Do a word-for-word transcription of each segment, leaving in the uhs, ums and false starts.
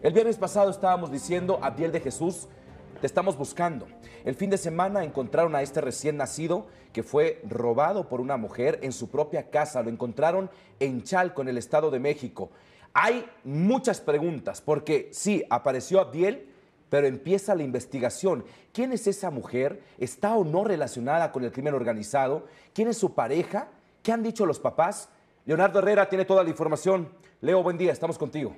El viernes pasado estábamos diciendo, Abdiel de Jesús, te estamos buscando. El fin de semana encontraron a este recién nacido que fue robado por una mujer en su propia casa. Lo encontraron en Chalco, en el Estado de México. Hay muchas preguntas porque sí, apareció Abdiel, pero empieza la investigación. ¿Quién es esa mujer? ¿Está o no relacionada con el crimen organizado? ¿Quién es su pareja? ¿Qué han dicho los papás? Leonardo Herrera tiene toda la información. Leo, buen día, estamos contigo.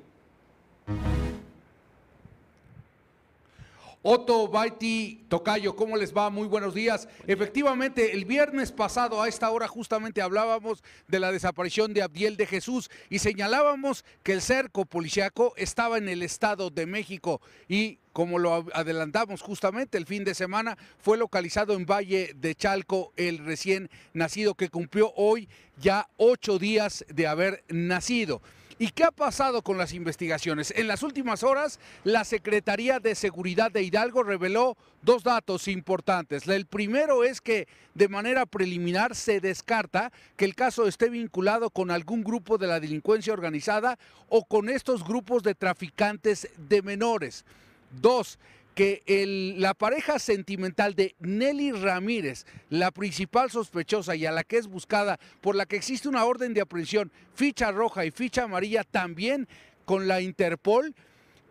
Otto Baiti, tocayo, ¿cómo les va? Muy buenos días. Efectivamente, el viernes pasado a esta hora justamente hablábamos de la desaparición de Abdiel de Jesús y señalábamos que el cerco policiaco estaba en el Estado de México y, como lo adelantamos justamente el fin de semana, fue localizado en Valle de Chalco el recién nacido que cumplió hoy ya ocho días de haber nacido. ¿Y qué ha pasado con las investigaciones? En las últimas horas, la Secretaría de Seguridad de Hidalgo reveló dos datos importantes. El primero es que de manera preliminar se descarta que el caso esté vinculado con algún grupo de la delincuencia organizada o con estos grupos de traficantes de menores. Dos, que el, la pareja sentimental de Nelly Ramírez, la principal sospechosa y a la que es buscada, por la que existe una orden de aprehensión, ficha roja y ficha amarilla también con la Interpol,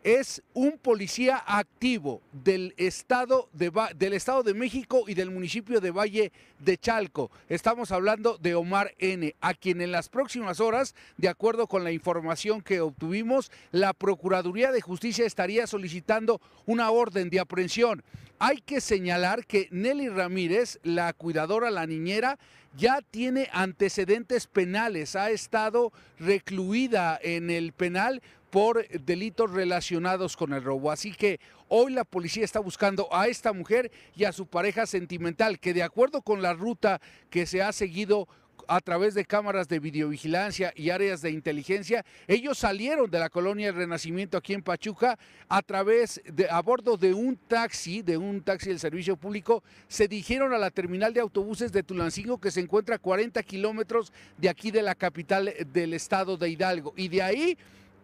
es un policía activo del estado de, del Estado de México y del municipio de Valle de Chalco. Estamos hablando de Omar N., a quien en las próximas horas, de acuerdo con la información que obtuvimos, la Procuraduría de Justicia estaría solicitando una orden de aprehensión. Hay que señalar que Nelly Ramírez, la cuidadora, la niñera, ya tiene antecedentes penales, ha estado recluida en el penal por delitos relacionados con el robo. Así que hoy la policía está buscando a esta mujer y a su pareja sentimental, que de acuerdo con la ruta que se ha seguido a través de cámaras de videovigilancia y áreas de inteligencia, ellos salieron de la colonia Renacimiento aquí en Pachuca a través de, a bordo de un taxi, de un taxi del servicio público, se dirigieron a la terminal de autobuses de Tulancingo, que se encuentra a cuarenta kilómetros de aquí de la capital del estado de Hidalgo, y de ahí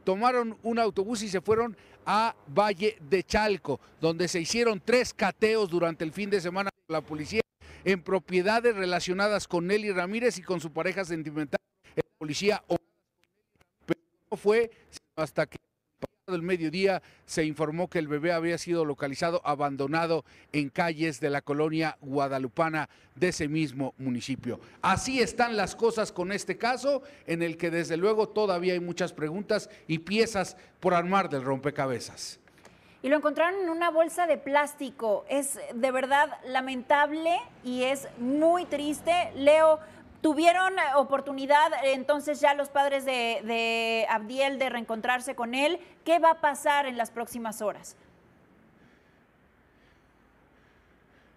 tomaron un autobús y se fueron a Valle de Chalco, donde se hicieron tres cateos durante el fin de semana por la policía en propiedades relacionadas con Nelly Ramírez y con su pareja sentimental, el policía. Pero no fue hasta que pasado el mediodía se informó que el bebé había sido localizado abandonado en calles de la colonia Guadalupana de ese mismo municipio. Así están las cosas con este caso, en el que desde luego todavía hay muchas preguntas y piezas por armar del rompecabezas. Y lo encontraron en una bolsa de plástico. Es de verdad lamentable y es muy triste. Leo, ¿tuvieron oportunidad entonces ya los padres de, de Abdiel de reencontrarse con él? ¿Qué va a pasar en las próximas horas?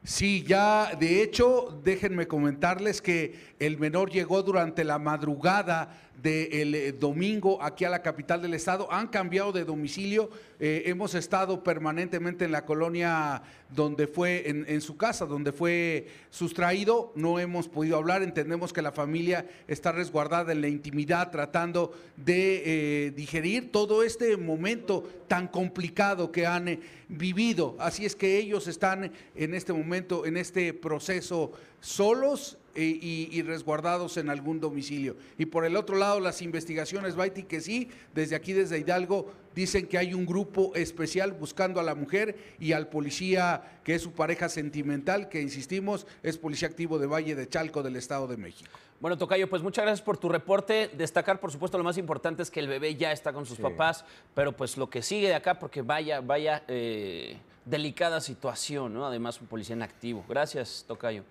Sí, ya de hecho, déjenme comentarles que el menor llegó durante la madrugada del domingo aquí a la capital del estado. Han cambiado de domicilio, eh, hemos estado permanentemente en la colonia donde fue, en, en su casa, donde fue sustraído. No hemos podido hablar, entendemos que la familia está resguardada en la intimidad, tratando de eh, digerir todo este momento tan complicado que han eh, vivido. Así es que ellos están en este momento, en este proceso, solos Y, y resguardados en algún domicilio. Y por el otro lado, las investigaciones, Baiti, que sí, desde aquí, desde Hidalgo, dicen que hay un grupo especial buscando a la mujer y al policía, que es su pareja sentimental, que insistimos, es policía activo de Valle de Chalco del Estado de México. Bueno, tocayo, pues muchas gracias por tu reporte. Destacar, por supuesto, lo más importante es que el bebé ya está con sus sí. papás, pero pues lo que sigue de acá, porque vaya, vaya eh, delicada situación, ¿no? Además, un policía en activo. Gracias, tocayo.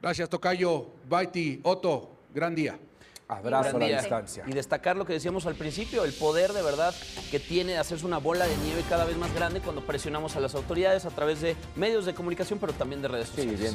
Gracias, tocayo, Baiti, Otto, gran día. Abrazo gran día. A la distancia. Y destacar lo que decíamos al principio, el poder de verdad que tiene de hacerse una bola de nieve cada vez más grande cuando presionamos a las autoridades a través de medios de comunicación, pero también de redes sociales. Sí, bien.